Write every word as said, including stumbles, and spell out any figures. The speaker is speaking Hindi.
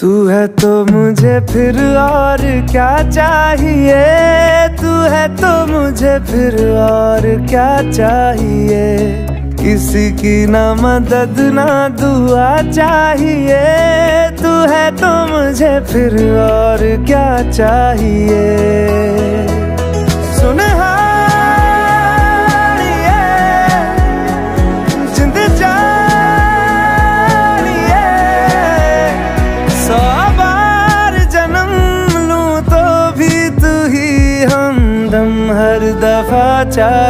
तू है तो मुझे फिर और क्या चाहिए, तू है तो मुझे फिर और क्या चाहिए। किसी की ना मदद ना दुआ चाहिए, तू है तो मुझे फिर और क्या चाहिए। हर दफा चाहिए।